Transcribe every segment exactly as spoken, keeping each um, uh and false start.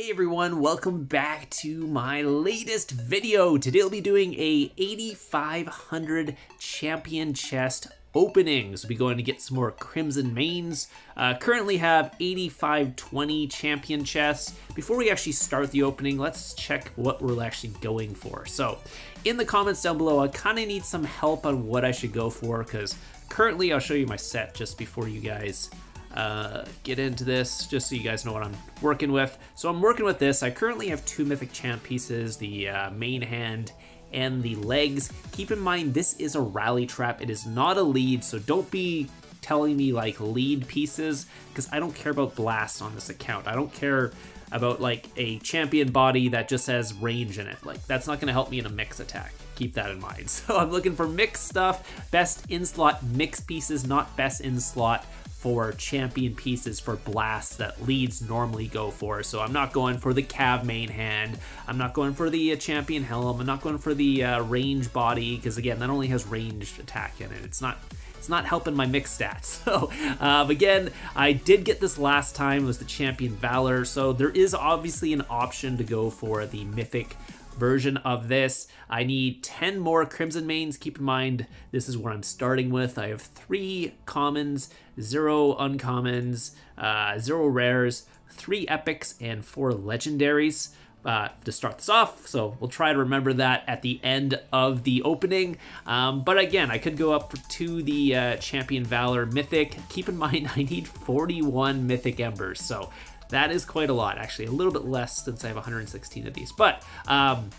Hey everyone, welcome back to my latest video. Today I'll be doing a eighty-five hundred champion chest openings. We'll be going to get some more Crimson Mains. Uh, currently have eighty-five twenty champion chests. Before we actually start the opening, let's check what we're actually going for. So in the comments down below, I kind of need some help on what I should go for, because currently I'll show you my set just before you guys uh get into this, just so you guys know what I'm working with. So I'm working with this. I currently have two mythic champ pieces, the uh, main hand and the legs. Keep in mind, this is a rally trap. It is not a lead, so don't be telling me like lead pieces, because I don't care about blast on this account. I don't care about like a champion body that just has range in it. Like, that's not going to help me in a mix attack. Keep that in mind. So I'm looking for mixed stuff, best in slot mixed pieces, not best in slot for champion pieces for blasts that leads normally go for. So I'm not going for the cav main hand, I'm not going for the uh, champion helm, I'm not going for the uh, range body, because again, that only has ranged attack in it. It's not it's not helping my mix stats. So uh, again, I did get this last time, was the champion valor, so there is obviously an option to go for the mythic version of this. I need ten more Crimson Mains. Keep in mind, this is what I'm starting with. I have three commons, zero uncommons, uh, zero rares, three epics, and four legendaries uh, to start this off. So we'll try to remember that at the end of the opening. Um, but again, I could go up to the uh, Champion Valor Mythic. Keep in mind, I need forty-one Mythic Embers. So that is quite a lot, actually, a little bit less since I have one hundred sixteen of these. But um,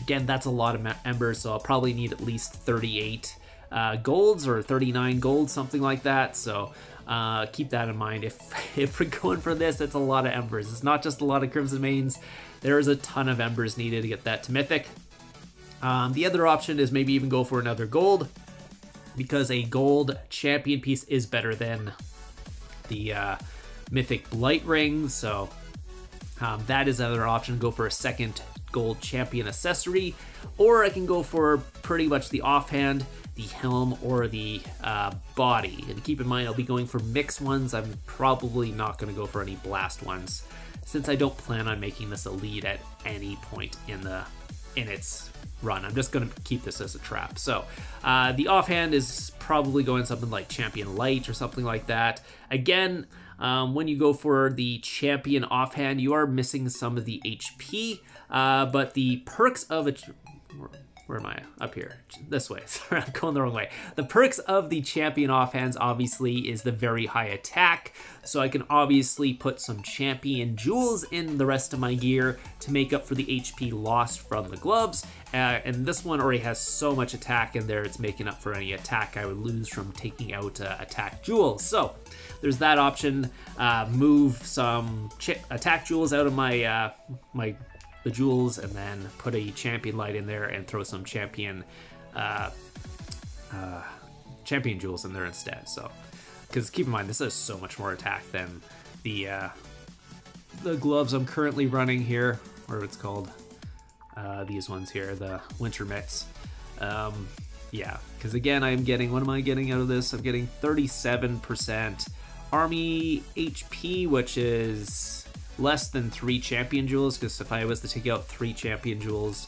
again, that's a lot of embers, so I'll probably need at least thirty-eight uh, golds or thirty-nine golds, something like that. So uh, keep that in mind. If, if we're going for this, that's a lot of embers. It's not just a lot of Crimson Mains. There is a ton of embers needed to get that to Mythic. Um, the other option is maybe even go for another gold, because a gold champion piece is better than the Uh, Mythic Blight Ring, so um, that is another option. Go for a second gold champion accessory, or I can go for pretty much the offhand, the helm, or the uh, body. And keep in mind, I'll be going for mixed ones. I'm probably not going to go for any blast ones, since I don't plan on making this a lead at any point in the in its run. I'm just going to keep this as a trap. So uh, the offhand is probably going something like Champion Light or something like that. Again, Um, when you go for the champion offhand, you are missing some of the H P, uh, but the perks of a, where, where am I? Up here, this way, sorry, I'm going the wrong way. The perks of the champion offhands obviously is the very high attack, so I can obviously put some champion jewels in the rest of my gear to make up for the H P lost from the gloves, uh, and this one already has so much attack in there, it's making up for any attack I would lose from taking out uh, attack jewels. So there's that option. Uh, move some ch attack jewels out of my uh, my the jewels, and then put a champion light in there and throw some champion uh, uh, champion jewels in there instead. So, because keep in mind, this has so much more attack than the uh, the gloves I'm currently running here, or it's called uh, these ones here, the winter mitts. Um, yeah, because again, I'm getting, what am I getting out of this? I'm getting thirty-seven percent. Army H P, which is less than three champion jewels, because if I was to take out three champion jewels,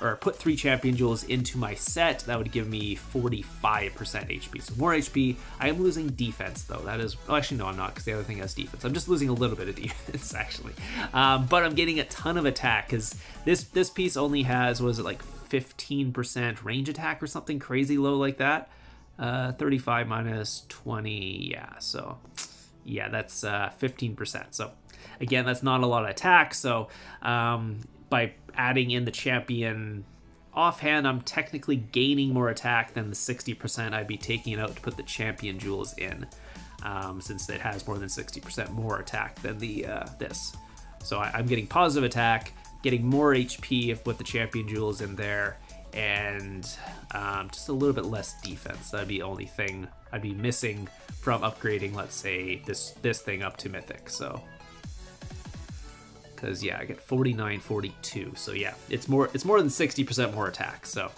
or put three champion jewels into my set, that would give me forty-five percent H P, so more H P. I am losing defense though, that is, well, actually no I'm not, because the other thing has defense. I'm just losing a little bit of defense actually, um, but I'm getting a ton of attack, because this, this piece only has, what is it, like fifteen percent range attack or something crazy low like that. Uh, thirty-five minus twenty, yeah, so yeah, that's uh, fifteen percent. So again, that's not a lot of attack, so um, by adding in the champion offhand, I'm technically gaining more attack than the sixty percent I'd be taking out to put the champion jewels in, um, since it has more than sixty percent more attack than the uh, this. So I I'm getting positive attack, getting more H P if with the champion jewels in there, and um, just a little bit less defense. That'd be the only thing I'd be missing from upgrading, let's say, this this thing up to Mythic. So, because yeah, I get forty-nine, forty-two. So yeah, it's more it's more than sixty percent more attack. So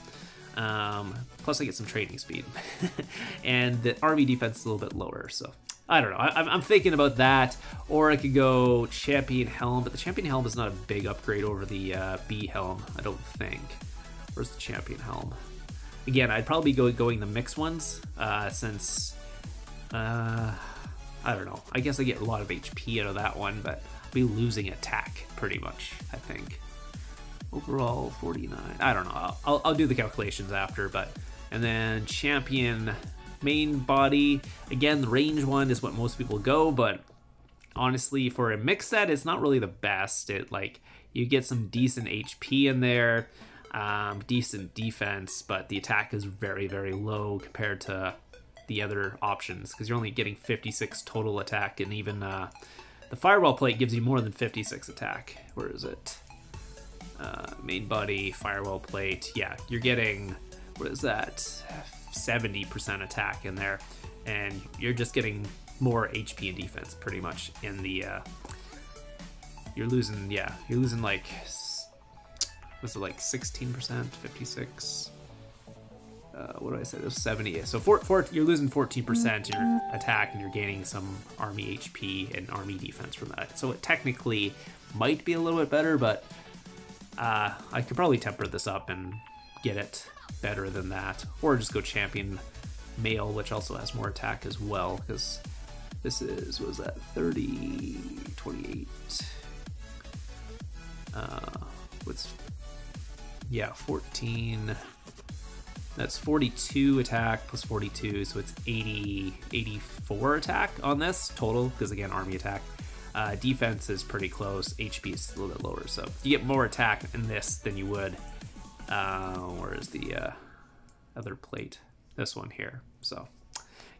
um, plus I get some trading speed, and the army defense is a little bit lower. So I don't know. I, I'm thinking about that. Or I could go Champion Helm, but the Champion Helm is not a big upgrade over the uh, B Helm, I don't think. Where's the Champion Helm? Again, I'd probably go going the mixed ones, uh, since, uh, I don't know. I guess I get a lot of H P out of that one, but I'll be losing attack pretty much, I think. Overall, forty-nine. I don't know. I'll, I'll, I'll do the calculations after, but... And then Champion main body. Again, the range one is what most people go, but honestly, for a mix set, it's not really the best. It, like, you get some decent H P in there. Um, decent defense, but the attack is very, very low compared to the other options, because you're only getting fifty-six total attack, and even uh, the Firewall Plate gives you more than fifty-six attack. Where is it? Uh, main body, Firewall Plate. Yeah, you're getting, what is that? seventy percent attack in there, and you're just getting more H P and defense pretty much in the, uh, you're losing, yeah, you're losing like, was it like sixteen percent, fifty-six? Uh, what do I say? It was seventy. So for, for, you're losing fourteen percent in your attack, and you're gaining some army H P and army defense from that. So it technically might be a little bit better, but uh, I could probably temper this up and get it better than that. Or just go Champion Male, which also has more attack as well, because this is, what was that, thirty, twenty-eight? Uh, what's... Yeah, fourteen. That's forty-two attack plus forty-two, so it's eighty, eighty-four attack on this total, because again, army attack. Uh, defense is pretty close, H P is a little bit lower, so you get more attack in this than you would. Uh, where is the uh, other plate? This one here. So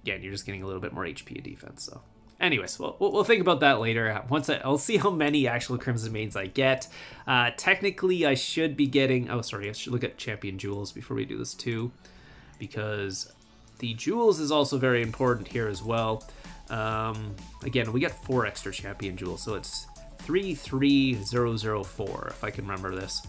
again, you're just getting a little bit more H P and defense, so. Anyways, we'll, we'll think about that later. Once I, I'll see how many actual Crimson Mains I get. Uh, technically, I should be getting... Oh, sorry, I should look at Champion Jewels before we do this too, because the Jewels is also very important here as well. Um, again, we got four extra Champion Jewels, so it's three three zero zero four, if I can remember this.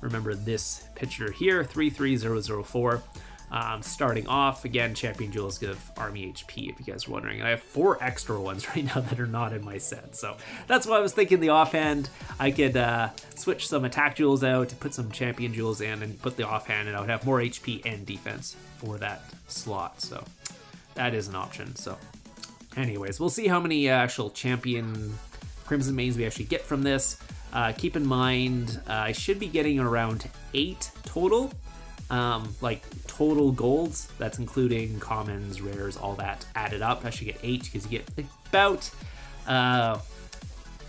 Remember this picture here, three three zero zero four. Um, starting off, again, Champion Jewels give army H P, if you guys are wondering. And I have four extra ones right now that are not in my set, so that's why I was thinking the offhand. I could uh, switch some attack jewels out, put some Champion Jewels in, and put the offhand, and I would have more H P and defense for that slot, so that is an option. So anyways, we'll see how many actual Champion Crimson Mains we actually get from this. Uh, keep in mind, uh, I should be getting around eight total. Um, like total golds, that's including commons, rares, all that added up. I should get eight, because you get about, uh,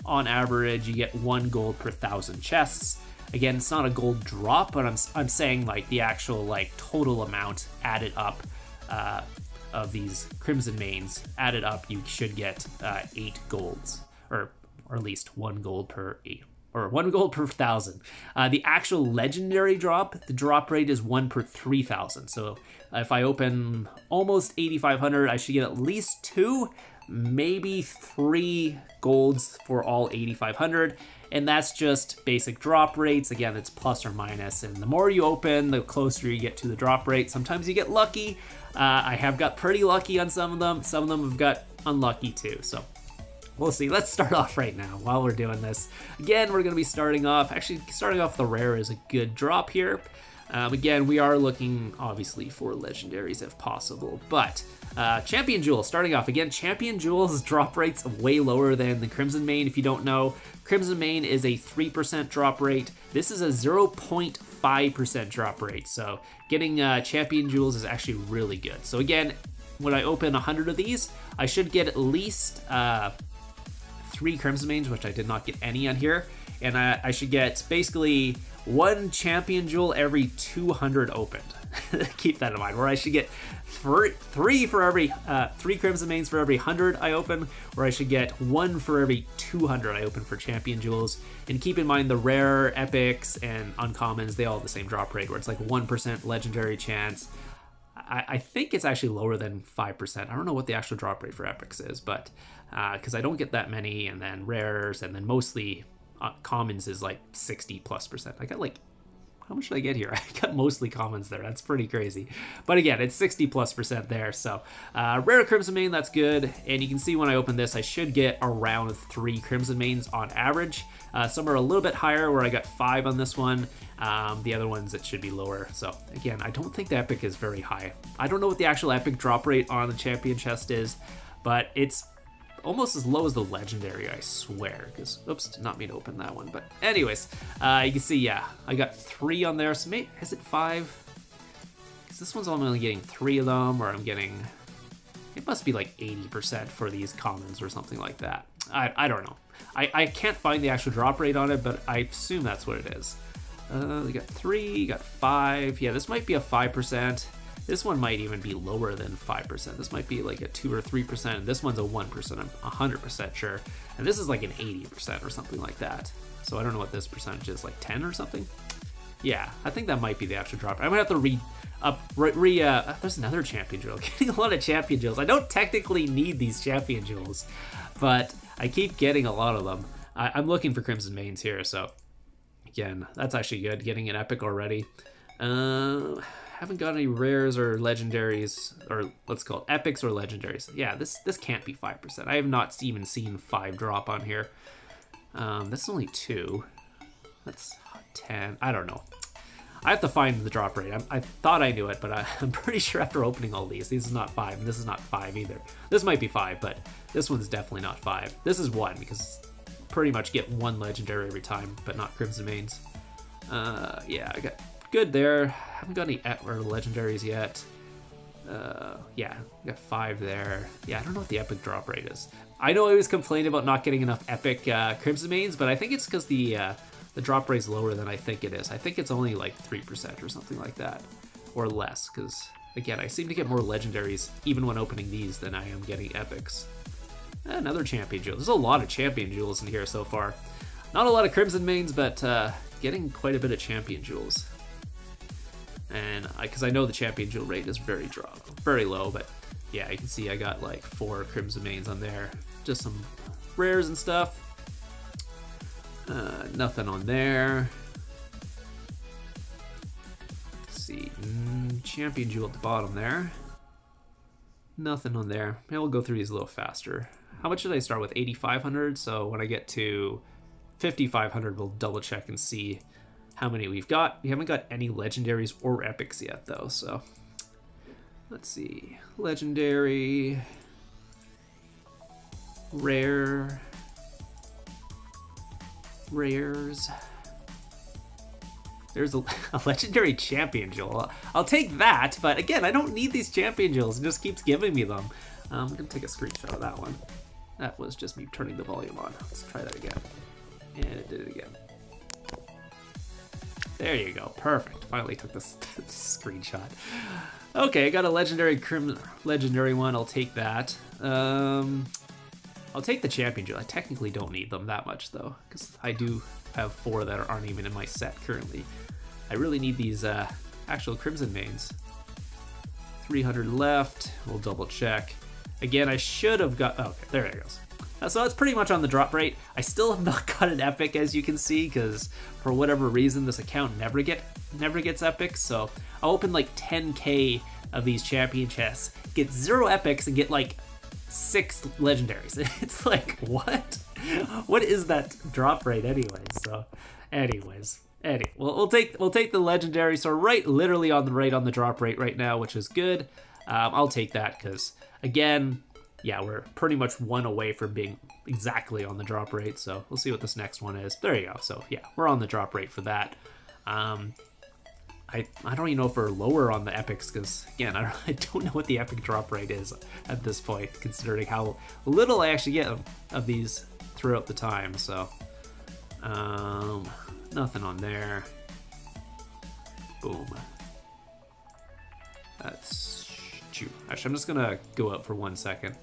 on average, you get one gold per thousand chests. Again, it's not a gold drop, but I'm, I'm saying like the actual like total amount added up uh, of these Crimson Mains added up, you should get uh, eight golds, or, or at least one gold per eight. Or one gold per thousand. Uh, the actual legendary drop, the drop rate is one per three thousand. So if I open almost eighty-five hundred, I should get at least two, maybe three golds for all eighty-five hundred. And that's just basic drop rates. Again, it's plus or minus. And the more you open, the closer you get to the drop rate. Sometimes you get lucky. Uh, I have got pretty lucky on some of them. Some of them have got unlucky too, so. We'll see. Let's start off right now while we're doing this. Again, we're going to be starting off. Actually, starting off the rare is a good drop here. Um, again, we are looking, obviously, for legendaries if possible. But uh, Champion Jewels, starting off. Again, Champion Jewels drop rates way lower than the Crimson Main. If you don't know, Crimson Main is a three percent drop rate. This is a zero point five percent drop rate. So getting uh, Champion Jewels is actually really good. So again, when I open one hundred of these, I should get at least... Uh, three Crimson Mains, which I did not get any on here, and I, I should get basically one Champion Jewel every two hundred opened. Keep that in mind, where I should get three, three for every uh, three Crimson Mains for every one hundred I open, where I should get one for every two hundred I open for Champion Jewels. And keep in mind the rare, epics, and uncommons, they all have the same drop rate, where it's like one percent legendary chance. I, I think it's actually lower than five percent. I don't know what the actual drop rate for epics is, but because uh, I don't get that many, and then rares, and then mostly uh, commons is like sixty plus percent. I got like, How much did I get here? I got mostly commons there. That's pretty crazy. But again, it's sixty plus percent there. So uh, rare Crimson Main, that's good. And you can see when I open this, I should get around three Crimson Mains on average. Uh, some are a little bit higher, where I got five on this one. Um, the other ones, it should be lower. So again, I don't think the epic is very high. I don't know what the actual epic drop rate on the champion chest is, but it's almost as low as the legendary, I swear, because oops, did not mean to open that one. But anyways, uh, you can see, yeah, I got three on there. So maybe, is it five? Because this one's only getting three of them, or I'm getting, it must be like eighty percent for these commons or something like that. I, I don't know. I, I can't find the actual drop rate on it, but I assume that's what it is. Uh, we got three, you got five. Yeah, this might be a five percent. This one might even be lower than five percent. This might be like a two or three percent, and this one's a one percent, I'm one hundred percent sure. And this is like an eighty percent or something like that. So I don't know what this percentage is, like ten or something? Yeah, I think that might be the actual drop. I'm gonna have to re, up, re, re uh, oh, there's another champion jewel. Getting a lot of champion jewels. I don't technically need these champion jewels, but I keep getting a lot of them. I, I'm looking for Crimson Mains here, so again, that's actually good, getting an epic already. Um... Uh, haven't got any rares or legendaries, or let's call it epics or legendaries. Yeah, this this can't be five percent. I have not even seen five drop on here. Um, this is only two. That's ten. I don't know. I have to find the drop rate. I'm, I thought I knew it, but I, I'm pretty sure after opening all these, this is not five, and this is not five either. This might be five, but this one's definitely not five. This is one, because pretty much get one legendary every time, but not Crimson Mains. Uh, yeah, I got... good there. Haven't got any et or legendaries yet. Uh, yeah, got five there. Yeah, I don't know what the epic drop rate is. I know I always complained about not getting enough epic uh, Crimson Mains, but I think it's because the uh, the drop rate is lower than I think it is. I think it's only like three percent or something like that, or less. Because again, I seem to get more legendaries even when opening these than I am getting epics. Another champion jewel. There's a lot of champion jewels in here so far. Not a lot of Crimson Mains, but uh, getting quite a bit of champion jewels. And because I, I know the champion jewel rate is very drop, very low, but yeah, you can see I got like four Crimson Mains on there, just some rares and stuff. Uh, nothing on there. Let's see, mm, champion jewel at the bottom there. Nothing on there. Maybe we'll go through these a little faster. How much did I start with? eighty-five hundred. So when I get to fifty-five hundred, we'll double check and see how many we've got. We haven't got any legendaries or epics yet though, so let's see. Legendary, rare, rares. There's a, a legendary champion jewel. I'll take that, but again, I don't need these champion jewels. It just keeps giving me them. Um, I'm gonna take a screenshot of that one. That was just me turning the volume on. Let's try that again. And it did it again. There you go, perfect. Finally took this, this screenshot. Okay, I got a legendary crim legendary one, I'll take that. Um, I'll take the champion jewel. I technically don't need them that much though, because I do have four that aren't even in my set currently. I really need these uh, actual Crimson Mains. three hundred left, we'll double check. Again, I should have got, oh, okay, there it goes. So that's pretty much on the drop rate. I still have not got an epic, as you can see, because for whatever reason this account never get never gets epics. So I'll open like ten K of these champion chests, get zero epics, and get like six legendaries. It's like, what? What is that drop rate anyway? So anyways, anyway, we'll, we'll take we'll take the legendary. So right, literally on the right on the drop rate right now, which is good. Um, I'll take that because again, yeah, we're pretty much one away from being exactly on the drop rate, so we'll see what this next one is. There you go. So yeah, we're on the drop rate for that. Um, I, I don't even know if we're lower on the epics, because again, I don't, I don't know what the epic drop rate is at this point, considering how little I actually get of these throughout the time. So um, nothing on there. Boom. That's... actually, I'm just gonna go up for one second.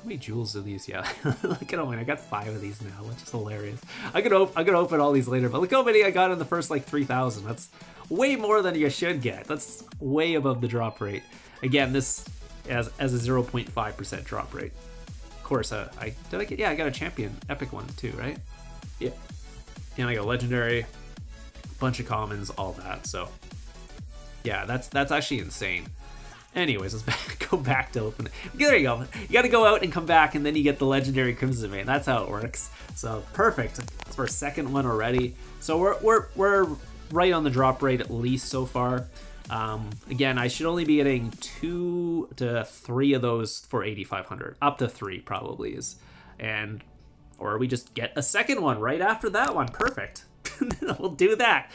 How many jewels are these? Yeah, look at how many. I got five of these now, which is hilarious. I could, I could open all these later, but look how many I got in the first like three thousand. That's way more than you should get. That's way above the drop rate. Again, this as as a zero point five percent drop rate. Of course, uh, I did I get? Yeah, I got a champion epic one too, right? Yeah. And I got legendary. bunch of commons, all that. So yeah, that's that's actually insane. Anyways, let's back, go back to open it. There you go. You got to go out and come back, and then you get the legendary Crimson Vein. That's how it works. So perfect. That's our second one already. So we're we're we're right on the drop rate at least so far. Um, again, I should only be getting two to three of those for eighty-five hundred. Up to three probably is, and or we just get a second one right after that one. Perfect. We'll do that.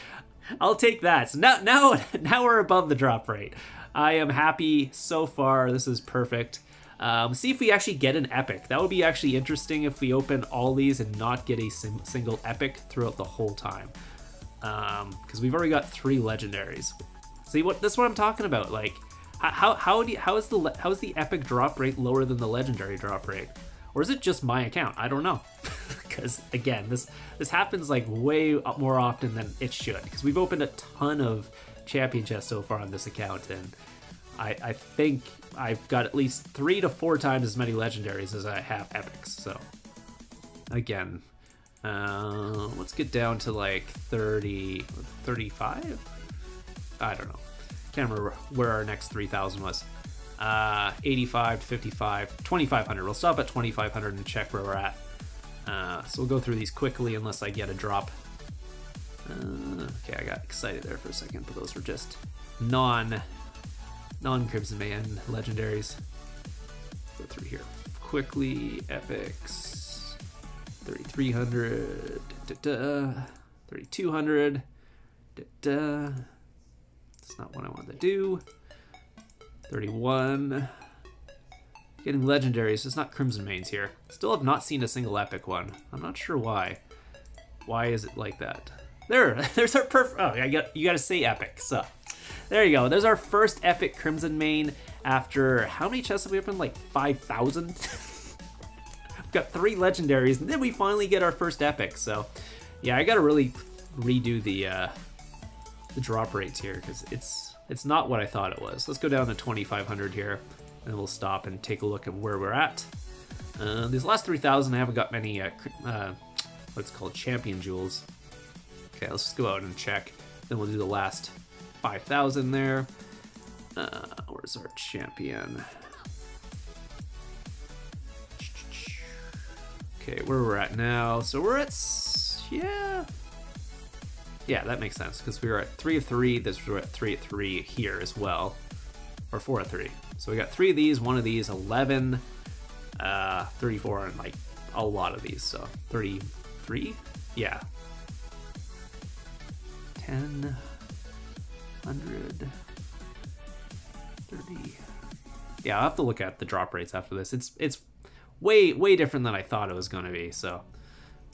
I'll take that. So now now now we're above the drop rate. I am happy so far. This is perfect. Um, see if we actually get an epic. That would be actually interesting if we open all these and not get a single epic throughout the whole time. Um, because we've already got three legendaries. See what? That's what I'm talking about. Like, how how do you, how is the how is the epic drop rate lower than the legendary drop rate, or is it just my account? I don't know. Because again, this this happens like way more often than it should. Because we've opened a ton of champion chests so far on this account, and I, I think I've got at least three to four times as many legendaries as I have epics. So again, uh, let's get down to like thirty, thirty-five. I don't know. Can't remember where our next three thousand was. Uh, eighty-five, fifty-five, twenty-five hundred. We'll stop at twenty-five hundred and check where we're at. Uh, so we'll go through these quickly unless I get a drop. Uh, okay, I got excited there for a second, but those were just non, non Crimson Man legendaries. Go through here quickly. Epics, thirty-three hundred, thirty-two hundred. That's not what I wanted to do. thirty-one. Getting legendaries, so it's not Crimson Mains here. Still have not seen a single epic one. I'm not sure why. Why is it like that? There, there's our perfect, oh, I got, you gotta say epic, so. There you go, there's our first epic Crimson Main after, how many chests have we opened? Like five thousand? We've got three legendaries, and then we finally get our first epic, so. Yeah, I gotta really redo the, uh, the drop rates here, because it's, it's not what I thought it was. Let's go down to twenty-five hundred here, and we'll stop and take a look at where we're at. Uh, these last three thousand, I haven't got many, uh, uh, what's called champion jewels. Okay, let's just go out and check. Then we'll do the last five thousand there. Uh, where's our champion? Okay, where we're at now. So we're at, yeah. Yeah, that makes sense, because we were at three of three. This we're at three of three here as well, or four of three. So we got three of these, one of these, eleven, uh, thirty-four, and like a lot of these. So thirty-three, yeah. ten, one hundred, thirty. Yeah, I'll have to look at the drop rates after this. It's it's way way different than I thought it was going to be. So,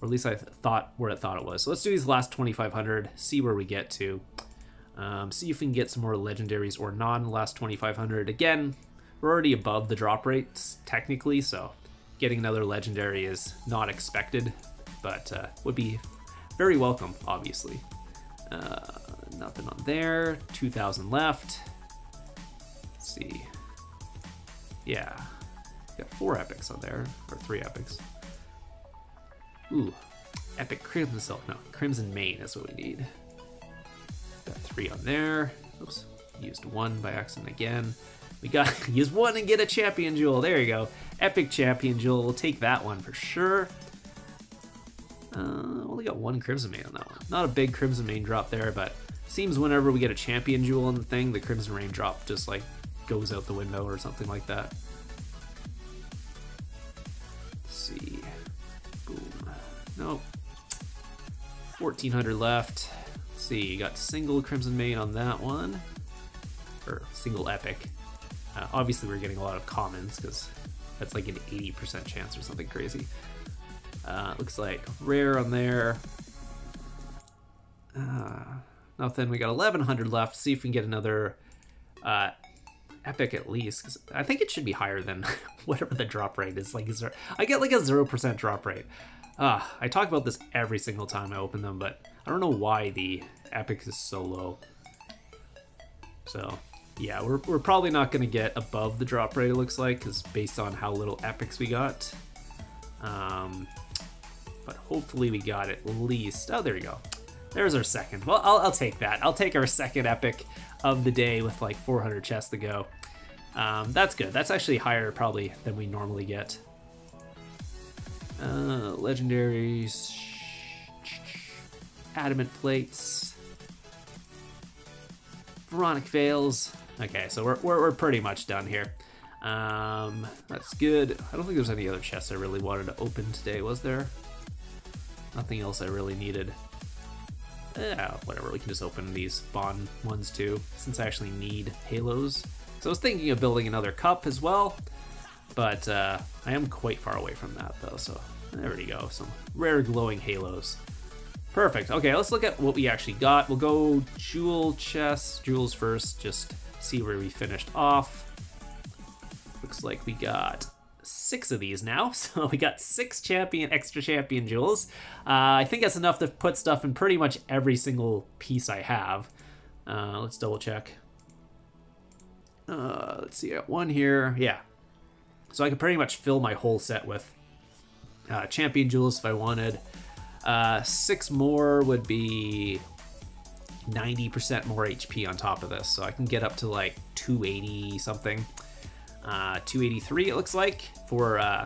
or at least I th thought where I thought it was. So let's do these last twenty-five hundred. See where we get to. Um, see if we can get some more legendaries or non last twenty-five hundred. Again, we're already above the drop rates technically, so getting another legendary is not expected, but uh, would be very welcome, obviously. Uh, nothing on there. two thousand left. Let's see. Yeah. Got four epics on there, or three epics. Ooh. Epic Crimson Silk. No, Crimson Mane is what we need. Got three on there. Oops. Used one by accident again. We got use one and get a champion jewel. There you go. Epic champion jewel. We'll take that one for sure. Uh, only got one Crimson Mane on that one. Not a big Crimson Mane drop there, but seems whenever we get a champion jewel in the thing, the Crimson Rain drop just like goes out the window or something like that. Let's see. Boom. Nope. fourteen hundred left. Let's see, you got single Crimson Mane on that one. Or single epic. Uh, obviously we're getting a lot of commons because that's like an eighty percent chance or something crazy. Uh, looks like rare on there. Uh, nothing. We got eleven hundred left. See if we can get another uh, epic at least. Cause I think it should be higher than whatever the drop rate is. Like, is there, I get like a zero percent drop rate. Uh, I talk about this every single time I open them, but I don't know why the epic is so low. So yeah, we're we're probably not going to get above the drop rate. It looks like, because based on how little epics we got. Um, But hopefully we got at least, oh, there you go. There's our second. Well, I'll, I'll take that. I'll take our second epic of the day with like four hundred chests to go. Um, that's good. That's actually higher probably than we normally get. Uh, legendaries, adamant plates, Pharaonic veils. Okay, so we're, we're, we're pretty much done here. Um, that's good. I don't think there's any other chests I really wanted to open today, was there? Nothing else I really needed. Yeah, whatever, we can just open these bond ones too, since I actually need halos. So I was thinking of building another cup as well, but uh, I am quite far away from that though, so there we go, some rare glowing halos. Perfect, okay, let's look at what we actually got. We'll go jewel chests, jewels first, just see where we finished off. Looks like we got six of these now, so we got six champion, extra champion jewels. Uh, I think that's enough to put stuff in pretty much every single piece I have. Uh, let's double check. Uh, let's see, I got one here, yeah. So I could pretty much fill my whole set with uh, champion jewels if I wanted. Uh, six more would be ninety percent more H P on top of this, so I can get up to like two eighty something. Uh, two eighty-three it looks like for uh,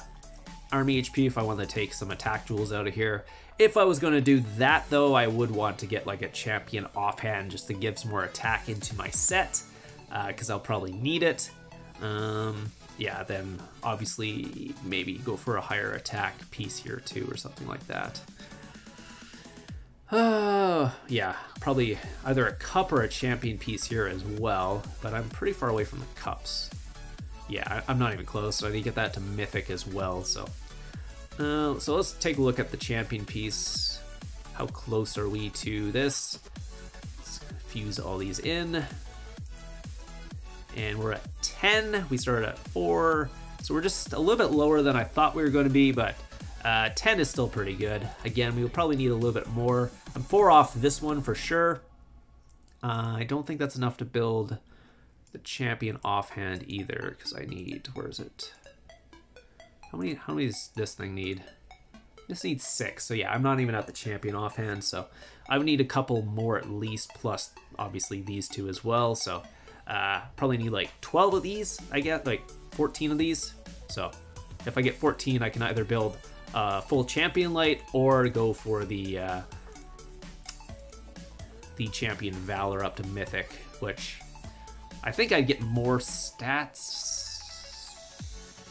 army H P if I want to take some attack jewels out of here. If I was going to do that though, I would want to get like a champion offhand just to give some more attack into my set, because uh, I'll probably need it. Um, yeah, then obviously maybe go for a higher attack piece here too or something like that. Uh, yeah, probably either a cup or a champion piece here as well, but I'm pretty far away from the cups. Yeah, I'm not even close, so I need to get that to mythic as well, so. Uh, so let's take a look at the champion piece. How close are we to this? Let's fuse all these in. And we're at ten, we started at four, so we're just a little bit lower than I thought we were going to be, but uh, ten is still pretty good. Again, we'll probably need a little bit more. I'm four off this one for sure. Uh, I don't think that's enough to build the champion offhand either, because I need, where is it? How many, how many does this thing need? This needs six, so yeah, I'm not even at the champion offhand, so I would need a couple more at least, plus obviously these two as well, so uh, probably need like twelve of these, I guess, like fourteen of these. So if I get fourteen, I can either build a full champion light or go for the, uh, the champion valor up to mythic, which I think I'd get more stats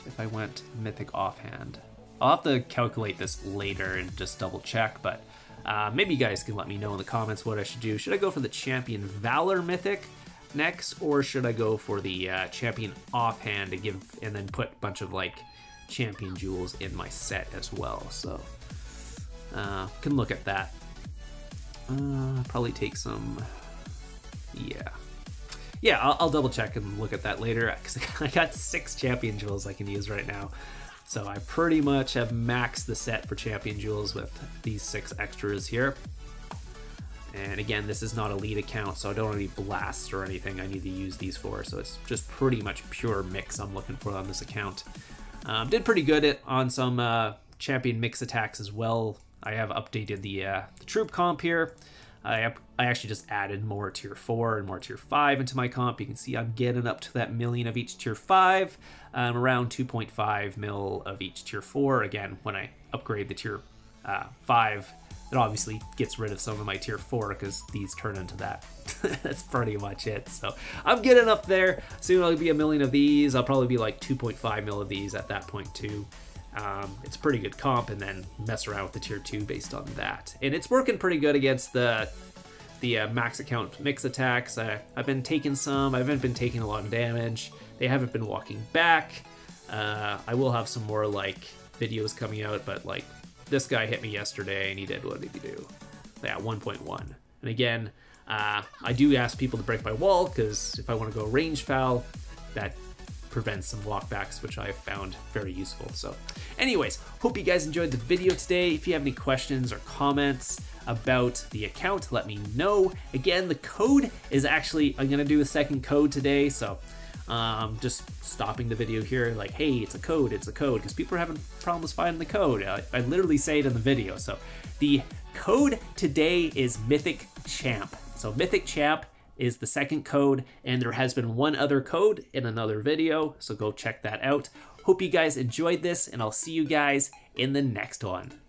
if I went mythic offhand. I'll have to calculate this later and just double check, but uh, maybe you guys can let me know in the comments what I should do. Should I go for the champion valor mythic next, or should I go for the uh, champion offhand to give and then put a bunch of like champion jewels in my set as well? So uh, can look at that. Uh, probably take some, yeah. Yeah, I'll, I'll double check and look at that later, because I got six champion jewels I can use right now. So I pretty much have maxed the set for champion jewels with these six extras here. And again, this is not a lead account, so I don't need blasts or anything I need to use these for. So it's just pretty much pure mix I'm looking for on this account. Um, did pretty good at, on some uh, champion mix attacks as well. I have updated the, uh, the troop comp here. I, I actually just added more tier four and more tier five into my comp. You can see I'm getting up to that million of each tier five. I'm around two point five mil of each tier four. Again, when I upgrade the tier five, it obviously gets rid of some of my tier four because these turn into that. That's pretty much it. So I'm getting up there. Soon I'll be a million of these. I'll probably be like two point five mil of these at that point too. Um, it's pretty good comp, and then mess around with the tier two based on that. And it's working pretty good against the the uh, max account mix attacks. Uh, I've been taking some, I haven't been taking a lot of damage. They haven't been walking back. Uh, I will have some more like videos coming out, but like this guy hit me yesterday and he did, what did he do? Yeah, one point one. And again, uh, I do ask people to break my wall, because if I want to go range foul, that prevents some walkbacks, which I found very useful. So anyways, hope you guys enjoyed the video today. If you have any questions or comments about the account, let me know. Again, the code is actually, I'm gonna do a second code today, so um, just stopping the video here, like, hey, it's a code, it's a code, because people are having problems finding the code. I, I literally say it in the video. So the code today is Mythic Champ. So Mythic Champ is the second code, and there has been one other code in another video, so go check that out. Hope you guys enjoyed this, and I'll see you guys in the next one.